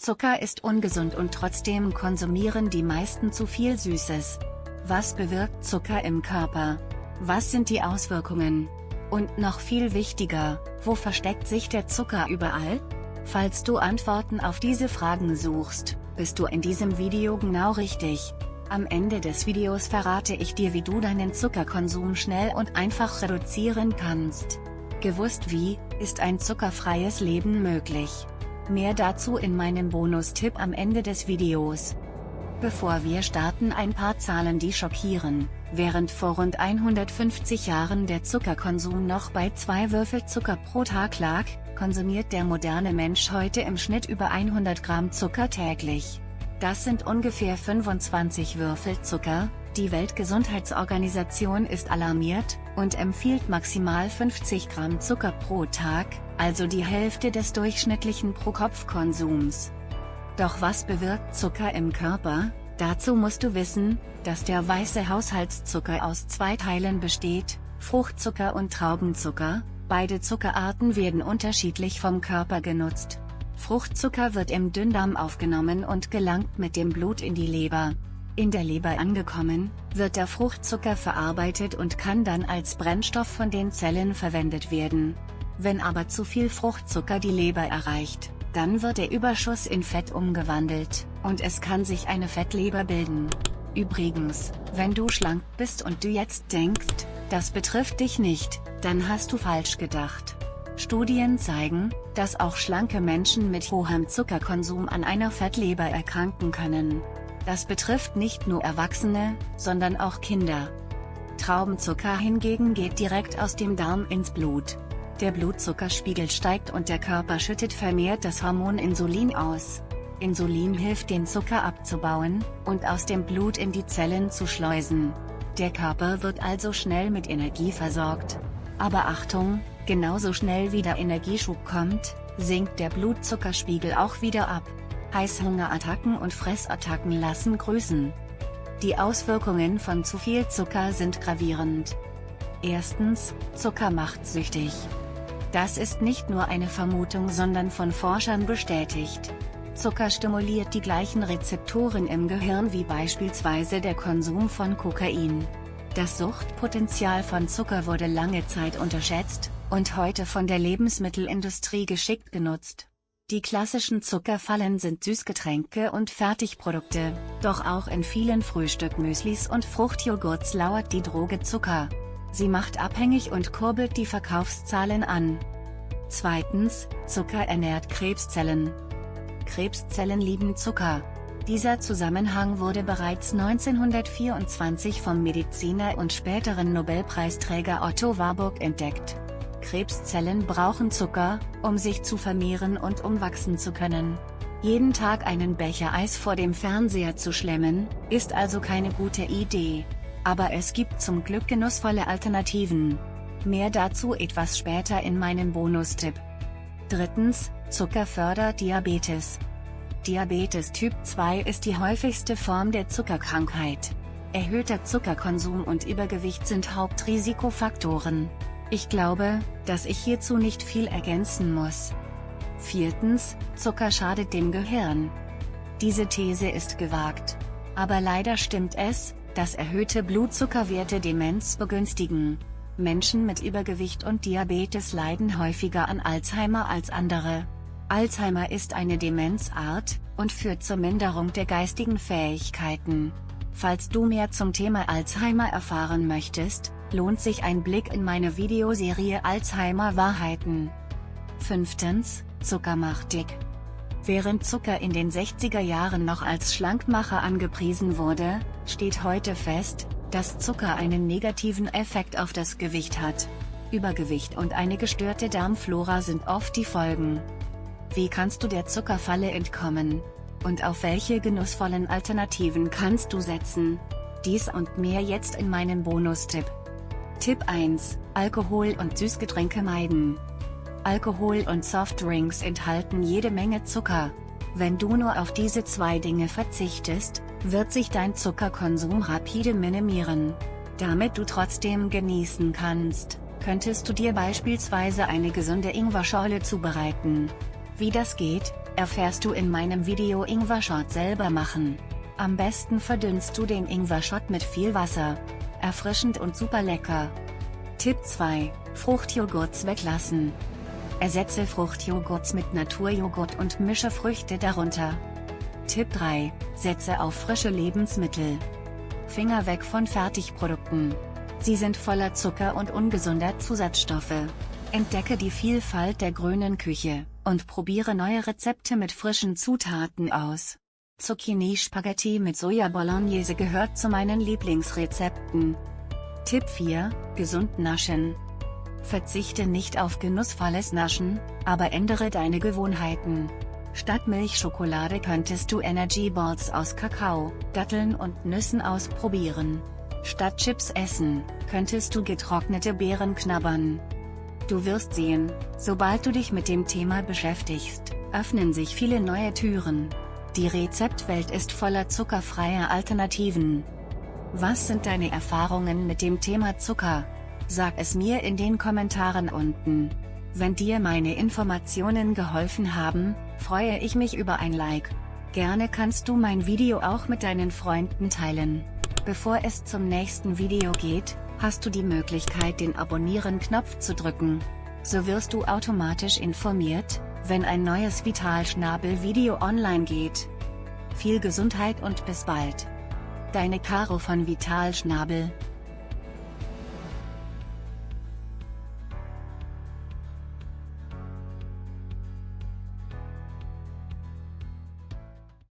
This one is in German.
Zucker ist ungesund und trotzdem konsumieren die meisten zu viel Süßes. Was bewirkt Zucker im Körper? Was sind die Auswirkungen? Und noch viel wichtiger, wo versteckt sich der Zucker überall? Falls du Antworten auf diese Fragen suchst, bist du in diesem Video genau richtig. Am Ende des Videos verrate ich dir, wie du deinen Zuckerkonsum schnell und einfach reduzieren kannst. Gewusst wie, ist ein zuckerfreies Leben möglich. Mehr dazu in meinem Bonus-Tipp am Ende des Videos. Bevor wir starten, ein paar Zahlen, die schockieren. Während vor rund 150 Jahren der Zuckerkonsum noch bei 2 Würfel Zucker pro Tag lag, konsumiert der moderne Mensch heute im Schnitt über 100 Gramm Zucker täglich. Das sind ungefähr 25 Würfel Zucker. Die Weltgesundheitsorganisation ist alarmiert und empfiehlt maximal 50 Gramm Zucker pro Tag, also die Hälfte des durchschnittlichen Pro-Kopf-Konsums. Doch was bewirkt Zucker im Körper? Dazu musst du wissen, dass der weiße Haushaltszucker aus 2 Teilen besteht, Fruchtzucker und Traubenzucker. Beide Zuckerarten werden unterschiedlich vom Körper genutzt. Fruchtzucker wird im Dünndarm aufgenommen und gelangt mit dem Blut in die Leber. In der Leber angekommen, wird der Fruchtzucker verarbeitet und kann dann als Brennstoff von den Zellen verwendet werden. Wenn aber zu viel Fruchtzucker die Leber erreicht, dann wird der Überschuss in Fett umgewandelt, und es kann sich eine Fettleber bilden. Übrigens, wenn du schlank bist und du jetzt denkst, das betrifft dich nicht, dann hast du falsch gedacht. Studien zeigen, dass auch schlanke Menschen mit hohem Zuckerkonsum an einer Fettleber erkranken können. Das betrifft nicht nur Erwachsene, sondern auch Kinder. Traubenzucker hingegen geht direkt aus dem Darm ins Blut. Der Blutzuckerspiegel steigt und der Körper schüttet vermehrt das Hormon Insulin aus. Insulin hilft, den Zucker abzubauen und aus dem Blut in die Zellen zu schleusen. Der Körper wird also schnell mit Energie versorgt. Aber Achtung, genauso schnell wie der Energieschub kommt, sinkt der Blutzuckerspiegel auch wieder ab. Heißhungerattacken und Fressattacken lassen grüßen. Die Auswirkungen von zu viel Zucker sind gravierend. Erstens, Zucker macht süchtig. Das ist nicht nur eine Vermutung, sondern von Forschern bestätigt. Zucker stimuliert die gleichen Rezeptoren im Gehirn wie beispielsweise der Konsum von Kokain. Das Suchtpotenzial von Zucker wurde lange Zeit unterschätzt und heute von der Lebensmittelindustrie geschickt genutzt. Die klassischen Zuckerfallen sind Süßgetränke und Fertigprodukte, doch auch in vielen Frühstückmüslis und Fruchtjoghurts lauert die Droge Zucker. Sie macht abhängig und kurbelt die Verkaufszahlen an. Zweitens, Zucker ernährt Krebszellen. Krebszellen lieben Zucker. Dieser Zusammenhang wurde bereits 1924 vom Mediziner und späteren Nobelpreisträger Otto Warburg entdeckt. Krebszellen brauchen Zucker, um sich zu vermehren und um wachsen zu können. Jeden Tag einen Becher Eis vor dem Fernseher zu schlemmen, ist also keine gute Idee. Aber es gibt zum Glück genussvolle Alternativen. Mehr dazu etwas später in meinem Bonustipp. Drittens, Zucker fördert Diabetes. Diabetes Typ 2 ist die häufigste Form der Zuckerkrankheit. Erhöhter Zuckerkonsum und Übergewicht sind Hauptrisikofaktoren. Ich glaube, dass ich hierzu nicht viel ergänzen muss. Viertens, Zucker schadet dem Gehirn. Diese These ist gewagt. Aber leider stimmt es, dass erhöhte Blutzuckerwerte Demenz begünstigen. Menschen mit Übergewicht und Diabetes leiden häufiger an Alzheimer als andere. Alzheimer ist eine Demenzart und führt zur Minderung der geistigen Fähigkeiten. Falls du mehr zum Thema Alzheimer erfahren möchtest, lohnt sich ein Blick in meine Videoserie Alzheimer Wahrheiten. Fünftens, Zucker macht dick. Während Zucker in den 60er Jahren noch als Schlankmacher angepriesen wurde, steht heute fest, dass Zucker einen negativen Effekt auf das Gewicht hat. Übergewicht und eine gestörte Darmflora sind oft die Folgen. Wie kannst du der Zuckerfalle entkommen? Und auf welche genussvollen Alternativen kannst du setzen? Dies und mehr jetzt in meinem Bonustipp. Tipp 1: Alkohol und Süßgetränke meiden. Alkohol und Softdrinks enthalten jede Menge Zucker. Wenn du nur auf diese 2 Dinge verzichtest, wird sich dein Zuckerkonsum rapide minimieren. Damit du trotzdem genießen kannst, könntest du dir beispielsweise eine gesunde Ingwerschorle zubereiten. Wie das geht, erfährst du in meinem Video Ingwer-Shot selber machen. Am besten verdünnst du den Ingwer-Shot mit viel Wasser. Erfrischend und super lecker. Tipp 2: Fruchtjoghurts weglassen. Ersetze Fruchtjoghurts mit Naturjoghurt und mische Früchte darunter. Tipp 3: Setze auf frische Lebensmittel. Finger weg von Fertigprodukten. Sie sind voller Zucker und ungesunder Zusatzstoffe. Entdecke die Vielfalt der grünen Küche und probiere neue Rezepte mit frischen Zutaten aus. Zucchini-Spaghetti mit Soja-Bolognese gehört zu meinen Lieblingsrezepten. Tipp 4: Gesund naschen. Verzichte nicht auf genussvolles Naschen, aber ändere deine Gewohnheiten. Statt Milchschokolade könntest du Energy Balls aus Kakao, Datteln und Nüssen ausprobieren. Statt Chips essen, könntest du getrocknete Beeren knabbern. Du wirst sehen, sobald du dich mit dem Thema beschäftigst, öffnen sich viele neue Türen. Die Rezeptwelt ist voller zuckerfreier Alternativen. Was sind deine Erfahrungen mit dem Thema Zucker? Sag es mir in den Kommentaren unten. Wenn dir meine Informationen geholfen haben, freue ich mich über ein Like. Gerne kannst du mein Video auch mit deinen Freunden teilen. Bevor es zum nächsten Video geht, hast du die Möglichkeit, den Abonnieren-Knopf zu drücken. So wirst du automatisch informiert, wenn ein neues Vitalschnabel-Video online geht. Viel Gesundheit und bis bald. Deine Caro von Vitalschnabel.